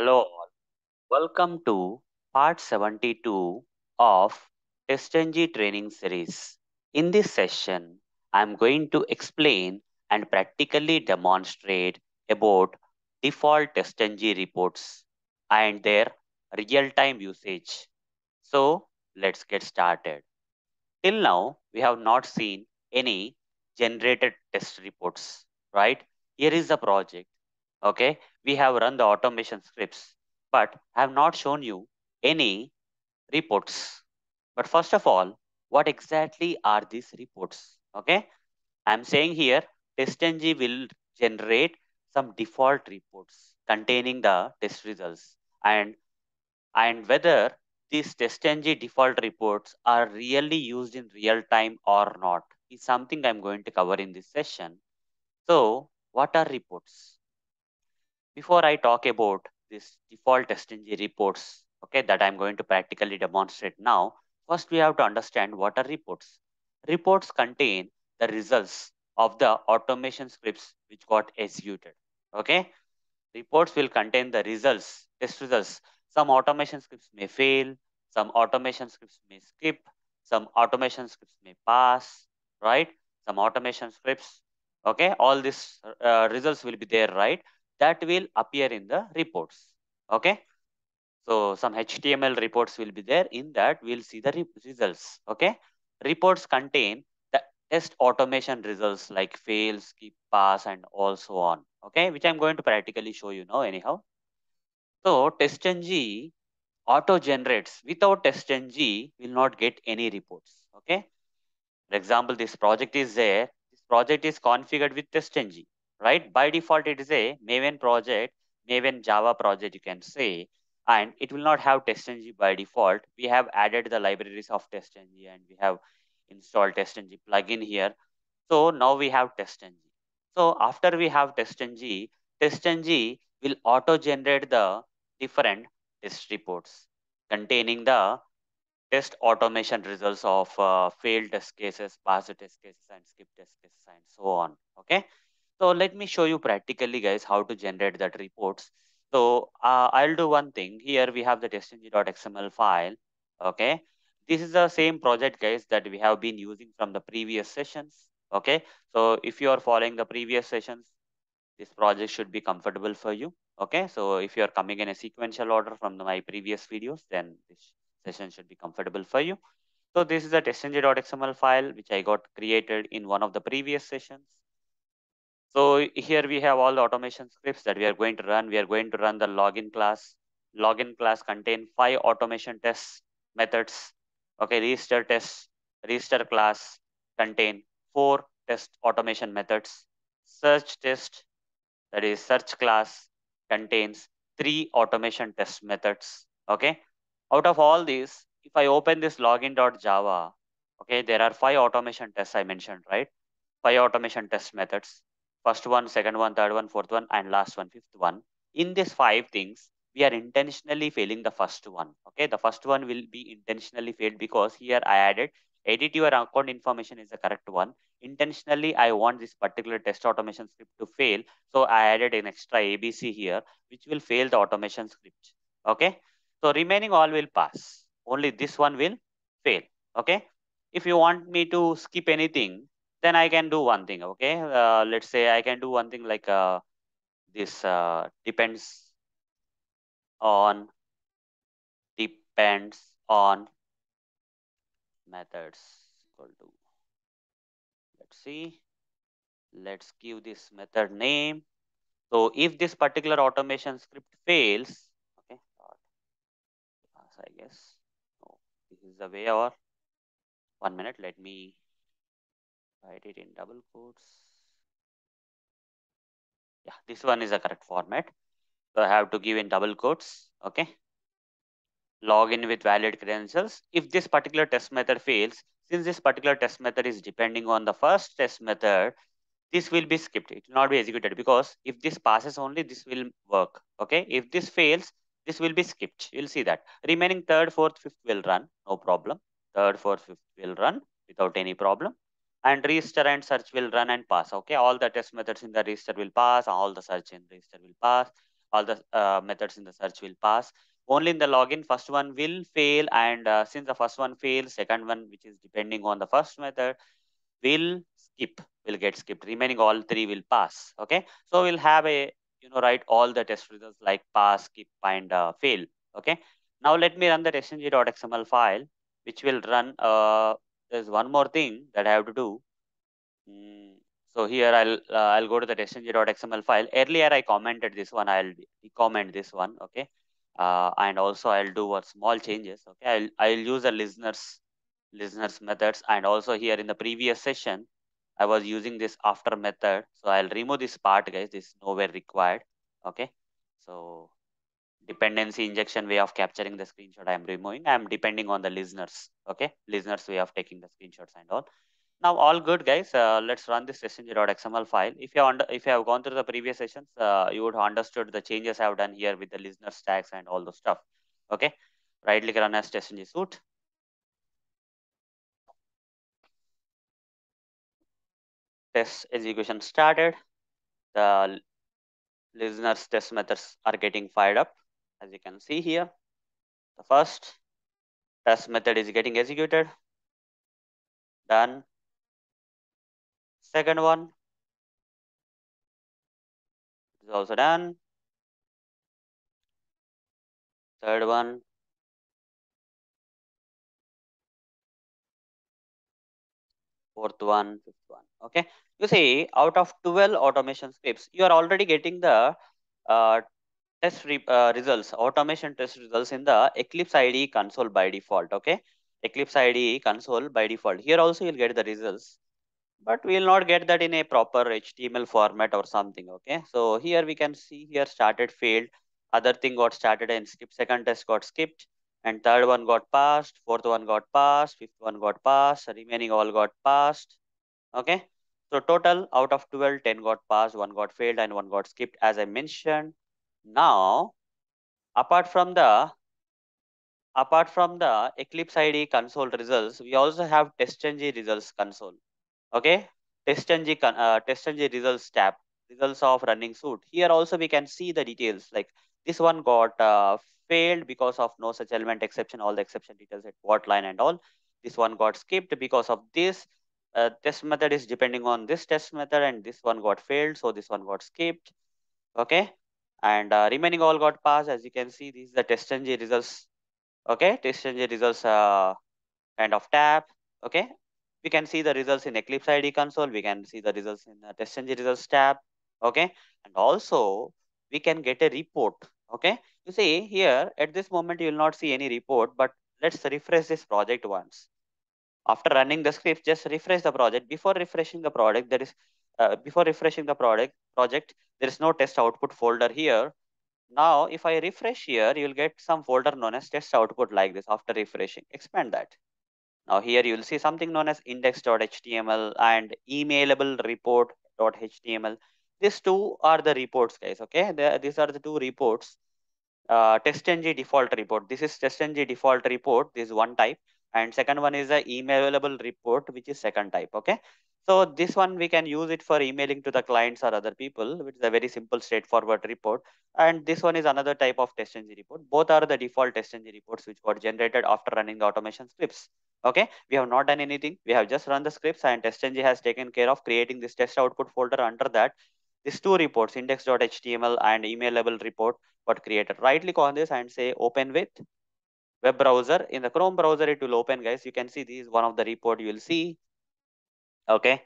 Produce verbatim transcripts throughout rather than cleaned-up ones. Hello all, welcome to part seventy-two of TestNG training series. In this session, I am going to explain and practically demonstrate about default TestNG reports and their real-time usage. So let's get started. Till now, we have not seen any generated test reports, right? Here is the project. Okay, we have run the automation scripts, but I have not shown you any reports. But first of all, what exactly are these reports? Okay, I'm saying here TestNG will generate some default reports containing the test results, and and whether these TestNG default reports are really used in real time or not is something I'm going to cover in this session. So what are reports? Before I talk about this default TestNG reports, okay, that I'm going to practically demonstrate now, first we have to understand what are reports. Reports contain the results of the automation scripts which got executed. Okay, reports will contain the results, test results. Some automation scripts may fail, some automation scripts may skip, some automation scripts may pass, right? Some automation scripts, okay, all these uh, results will be there, right? That will appear in the reports, okay? So some H T M L reports will be there. In that, we'll see the re results, okay? Reports contain the test automation results like fail, skip, pass, and all so on, okay? Which I'm going to practically show you now anyhow. So TestNG auto-generates. Without TestNG, we'll not get any reports, okay? For example, this project is there. This project is configured with TestNG. Right? By default, it is a Maven project, Maven Java project, you can say, and it will not have TestNG by default. We have added the libraries of TestNG and we have installed TestNG plugin here. So now we have TestNG. So after we have TestNG, TestNG will auto-generate the different test reports containing the test automation results of uh, failed test cases, passed test cases, and skipped test cases, and so on. Okay. So let me show you practically, guys, how to generate that reports. So uh, I'll do one thing. Here we have the testng.xml file. Okay, this is the same project, guys, that we have been using from the previous sessions. Okay, so if you are following the previous sessions, this project should be comfortable for you. Okay, so if you are coming in a sequential order from the, my previous videos, then this session should be comfortable for you. So this is the testng.xml file which I got created in one of the previous sessions. So here we have all the automation scripts that we are going to run. We are going to run the login class. Login class contain five automation tests methods. Okay, register test, register class contain four test automation methods. Search test, that is search class, contains three automation test methods. Okay, out of all these, if I open this login.java, okay, there are five automation tests I mentioned, right? Five automation test methods. First one, second one, third one, fourth one, and last one, fifth one. In these five things, we are intentionally failing the first one. Okay, the first one will be intentionally failed because here I added edit your account information is the correct one. Intentionally, I want this particular test automation script to fail. So I added an extra A B C here, which will fail the automation script. Okay, so remaining all will pass. Only this one will fail. Okay, if you want me to skip anything, then I can do one thing, okay? Uh, let's say I can do one thing like uh, this uh, depends on depends on methods equal to, let's see, let's give this method name. So if this particular automation script fails, okay, I guess, no, this is the way, or one minute, let me write it in double quotes. Yeah, this one is the correct format. So I have to give in double quotes. Okay. Login with valid credentials. If this particular test method fails, since this particular test method is depending on the first test method, this will be skipped. It will not be executed because if this passes only, this will work. Okay. If this fails, this will be skipped. You'll see that. Remaining third, fourth, fifth will run. No problem. Third, fourth, fifth will run without any problem. And register and search will run and pass. Okay, all the test methods in the register will pass, all the search in register will pass, all the uh, methods in the search will pass. Only in the login, first one will fail, and uh, since the first one fails, second one, which is depending on the first method, will skip, will get skipped. Remaining all three will pass. Okay, so we'll have a, you know, write all the test results like pass, skip, and uh, fail. Okay, now let me run the testng.xml file, which will run. Uh, there's one more thing that I have to do. Mm. So here I'll uh, I'll go to the testng.xml file. Earlier I commented this one. I'll comment this one. Okay, uh, and also I'll do what small changes. Okay, I'll I'll use the listeners listeners methods, and also here in the previous session I was using this after method. So I'll remove this part, guys. This is nowhere required. Okay, so dependency injection way of capturing the screenshot I am removing. I am depending on the listeners. Okay, listeners way of taking the screenshots and all. Now all good, guys. Uh, let's run this testng.xml file. If you under, if you have gone through the previous sessions, uh, you would have understood the changes I have done here with the listener tags and all those stuff. Okay, right click run as testng suite. Test execution started. The listeners test methods are getting fired up, as you can see here. The first test method is getting executed. Done. Second one is also done. Third one. Fourth one. Fifth one. Okay. You see, out of twelve automation scripts, you are already getting the uh, test re uh, results, automation test results in the Eclipse I D E console by default. Okay. Eclipse I D E console by default. Here also you'll get the results, but we will not get that in a proper H T M L format or something. Okay, so here we can see here started failed, other thing got started and skipped, second test got skipped, and third one got passed, fourth one got passed, fifth one got passed, remaining all got passed. Okay, so total out of twelve, ten got passed, one got failed, and one got skipped, as I mentioned. Now, apart from the apart from the Eclipse I D E console results, we also have TestNG results console. Okay, TestNG uh, TestNG results tab, results of running suit. Here also we can see the details, like this one got uh, failed because of no such element exception, all the exception details at what line and all. This one got skipped because of this uh, test method is depending on this test method, and this one got failed, so this one got skipped. Okay, and uh, remaining all got passed. As you can see, this is the TestNG results. Okay, TestNG results uh, kind of tab. Okay. We can see the results in Eclipse I D E console. We can see the results in the TestNG results tab. Okay. And also we can get a report. Okay. You see here at this moment, you will not see any report, but let's refresh this project once. After running the script, just refresh the project. Before refreshing the product, there is, uh, before refreshing the product project, there is no test output folder here. Now, if I refresh here, you'll get some folder known as test output like this after refreshing. Expand that. Now here you will see something known as index.html and emailable report.html. These two are the reports, guys. Okay, the, these are the two reports. Uh, TestNG default report. This is TestNG default report. This is one type, and second one is the emailable report, which is second type. Okay, so this one we can use it for emailing to the clients or other people, which is a very simple, straightforward report. And this one is another type of TestNG report. Both are the default TestNG reports which got generated after running the automation scripts. Okay, we have not done anything. We have just run the scripts, and TestNG has taken care of creating this test output folder. Under that, these two reports, index.html and emailable report, got created. Right click on this and say open with web browser. In the Chrome browser, it will open, guys. You can see this is one of the report you will see. Okay,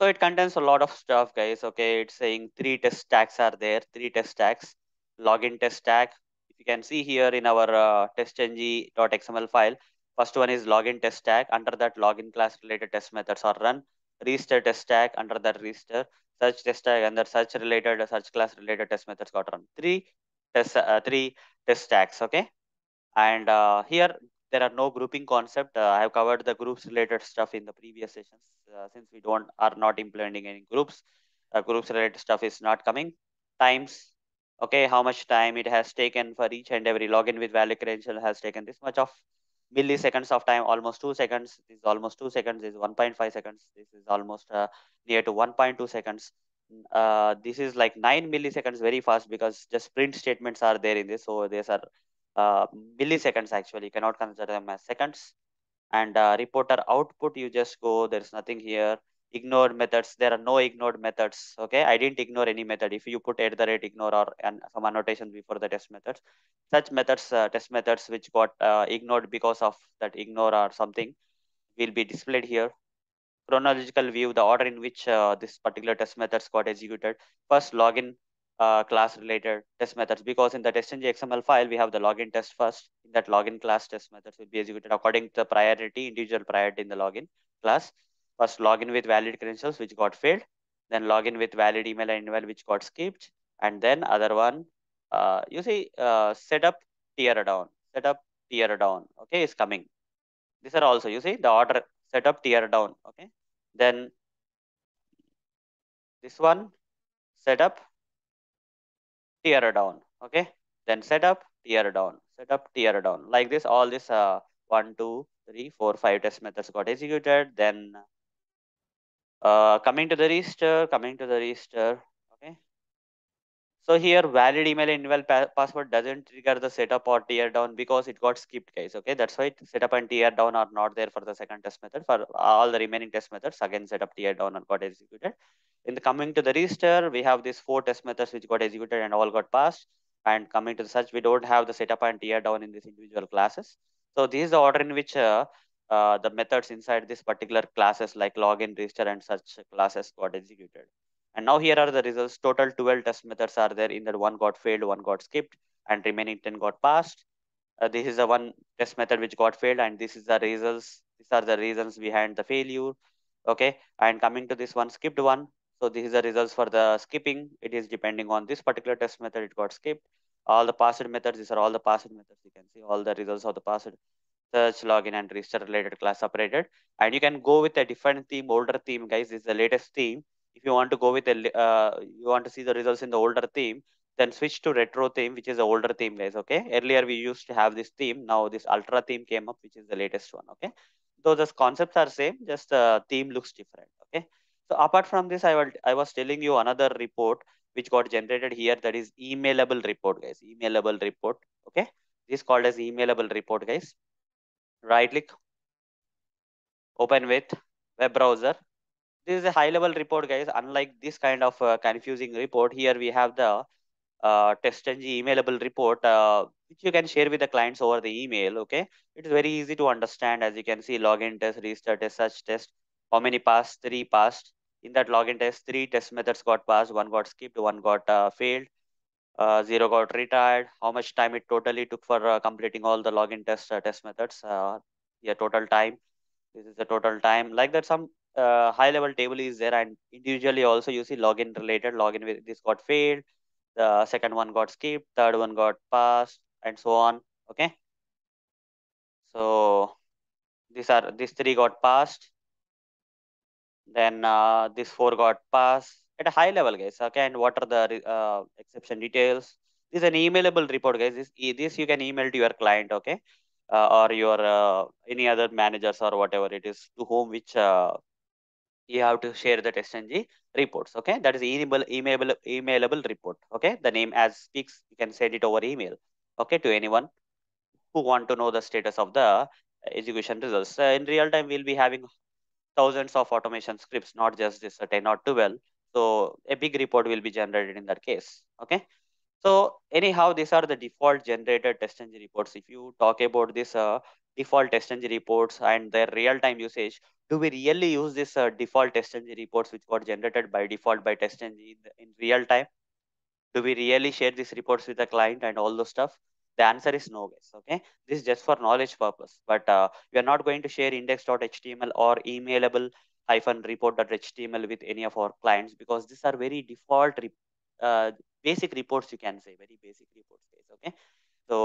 so it contains a lot of stuff, guys. Okay, it's saying three test tags are there, three test tags, login test tag. If you can see here in our uh, testng.xml file, first one is login test tag. Under that, login class related test methods are run. Register test tag, under that register. Search test tag, under search related, search class related test methods got run. Three test, uh, three test tags. Okay, and uh, here there are no grouping concept. Uh, I have covered the groups related stuff in the previous sessions. Uh, since we don't are not implementing any groups, uh, groups related stuff is not coming. Times. Okay, how much time it has taken for each and every login with valid credential has taken this much of milliseconds of time, almost two seconds. This is almost two seconds. This is one point five seconds. This is almost uh, near to one point two seconds. uh, this is like nine milliseconds, very fast, because just print statements are there in this. So these are uh, milliseconds actually, you cannot consider them as seconds. And uh, reporter output, you just go, there's nothing here. Ignored methods, there are no ignored methods. Okay, I didn't ignore any method. If you put at the rate ignore or and some annotations before the test methods, such methods, uh, test methods which got uh, ignored because of that ignore or something, will be displayed here. Chronological view, the order in which uh, this particular test methods got executed. First, login uh, class related test methods, because in the TestNG X M L file we have the login test first. In that login class, test methods will be executed according to the priority, individual priority in the login class. First, login with valid credentials, which got failed. Then login with valid email and email, which got skipped. And then other one, uh, you see, uh, setup, tear down, setup, tear down, okay, is coming. These are also, you see, the order, setup, tear down, okay. Then this one, setup, tear down, okay. Then setup, tear down, setup, tear down. Like this, all this uh, one, two, three, four, five test methods got executed. Then Uh, coming to the register, coming to the register, okay. So here, valid email and email pa password doesn't trigger the setup or tear down because it got skipped, guys, okay. That's why setup and tear down are not there for the second test method. For all the remaining test methods, again, setup, tear down got executed. In the coming to the register, we have these four test methods which got executed and all got passed. And coming to the search, we don't have the setup and tear down in these individual classes. So this is the order in which uh, Uh, the methods inside this particular classes like login, register and such classes got executed. And now here are the results. Total twelve test methods are there. In that, one got failed, one got skipped, and remaining ten got passed. Uh, this is the one test method which got failed, and this is the results. These are the reasons behind the failure. Okay. And coming to this one, skipped one. So this is the results for the skipping. It is depending on this particular test method, it got skipped. All the passed methods, these are all the passed methods. You can see all the results of the passed. Search, login, and register related class separated. And you can go with a different theme, older theme, guys. This is the latest theme. If you want to go with the, uh, you want to see the results in the older theme, then switch to retro theme, which is the older theme, guys. Okay. Earlier we used to have this theme. Now this ultra theme came up, which is the latest one. Okay. Though those concepts are same, just the theme looks different. Okay. So apart from this, I will, I was telling you another report which got generated here. That is emailable report, guys. Emailable report. Okay. This is called as emailable report, guys. Right click, open with web browser. This is a high level report, guys. Unlike this kind of uh, confusing report, here we have the uh, TestNG emailable report, uh, which you can share with the clients over the email. Okay, it is very easy to understand. As you can see, login test, register test, search test. How many passed? Three passed. In that login test, three test methods got passed. One got skipped. One got uh, failed. Uh, zero got retired. How much time it totally took for uh, completing all the login test uh, test methods? Uh, yeah, total time. This is the total time. Like that, some uh, high level table is there, and individually also you see login related. Login with this got failed. The second one got skipped. Third one got passed, and so on. Okay. So these are these three got passed. Then uh, this four got passed. At a high level, guys, okay, and what are the uh, exception details? This is an emailable report, guys. This, this you can email to your client, okay, uh, or your uh, any other managers or whatever it is to whom which uh, you have to share the TestNG reports, okay. That is emailable, emailable, emailable report, okay. The name as speaks, you can send it over email, okay, to anyone who want to know the status of the execution results. Uh, in real time, we'll be having thousands of automation scripts, not just this uh, ten or twelve. So a big report will be generated in that case, okay? So anyhow, these are the default generated TestNG reports. If you talk about this uh, default TestNG reports and their real-time usage, do we really use this uh, default TestNG reports which got generated by default by TestNG in real-time? Do we really share these reports with the client and all those stuff? The answer is no, guys, okay? This is just for knowledge purpose, but uh, we are not going to share index dot H T M L or emailable hyphen report dot H T M L with any of our clients, because these are very default uh, basic reports, you can say, very basic reports, okay? So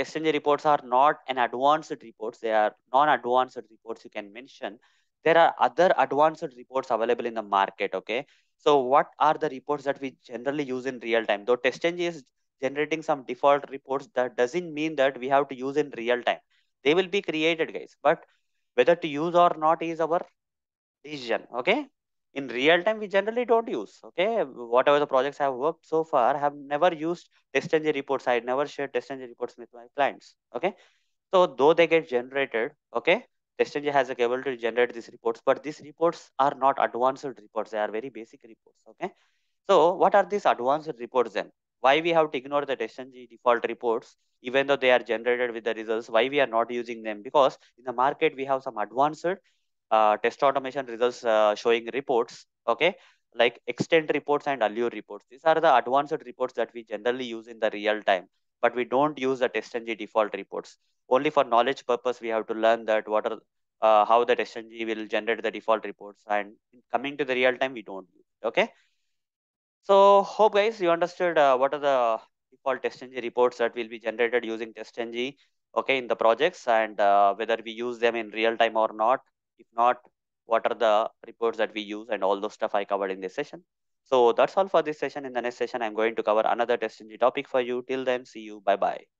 TestNG reports are not an advanced reports. They are non-advanced reports, you can mention. There are other advanced reports available in the market, okay? So what are the reports that we generally use in real time? Though TestNG is generating some default reports, that doesn't mean that we have to use in real time. They will be created, guys, but whether to use or not is our decision, okay? in real time, we generally don't use. Okay, whatever the projects I have worked so far, I have never used TestNG reports. I never shared TestNG reports with my clients. Okay, so though they get generated, okay, TestNG has a capability to generate these reports, but these reports are not advanced reports. They are very basic reports. Okay, so what are these advanced reports then? Why we have to ignore the TestNG default reports, even though they are generated with the results? Why we are not using them? Because in the market, we have some advanced Uh, test automation results uh, showing reports, okay, like extend reports and allure reports. These are the advanced reports that we generally use in the real time, but we don't use the TestNG default reports. Only for knowledge purpose, we have to learn that what are uh, how the TestNG will generate the default reports, and coming to the real time, we don't use it, okay? So hope guys you understood uh, what are the default TestNG reports that will be generated using TestNG, okay, in the projects, and uh, whether we use them in real time or not. If not, what are the reports that we use, and all those stuff I covered in this session. So that's all for this session. In the next session, I'm going to cover another TestNG topic for you. Till then, see you. Bye-bye.